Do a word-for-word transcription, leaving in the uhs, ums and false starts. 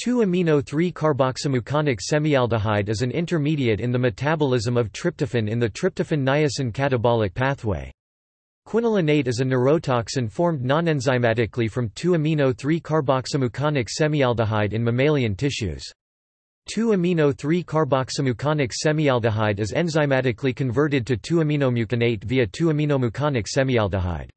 two amino three carboxymuconic semialdehyde is an intermediate in the metabolism of tryptophan in the tryptophan-niacin catabolic pathway. Quinolinate is a neurotoxin formed non-enzymatically from two amino three carboxymuconic semialdehyde in mammalian tissues. two amino three carboxymuconic semialdehyde is enzymatically converted to two aminomuconate via two aminomuconic semialdehyde.